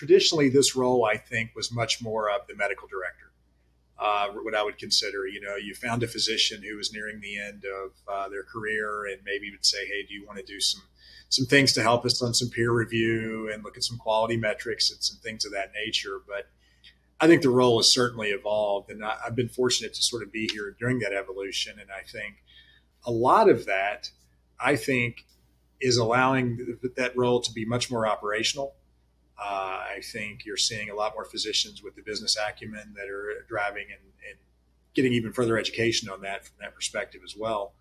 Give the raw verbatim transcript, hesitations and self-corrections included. traditionally, this role, I think, was much more of the medical director, uh, what I would consider. You know, you found a physician who was nearing the end of uh, their career and maybe would say, hey, do you want to do some some things to help us on some peer review and look at some quality metrics and some things of that nature. But I think the role has certainly evolved, and I, I've been fortunate to sort of be here during that evolution. And I think a lot of that, I think, is allowing th that role to be much more operational. Uh, I think you're seeing a lot more physicians with the business acumen that are driving and, and getting even further education on that from that perspective as well.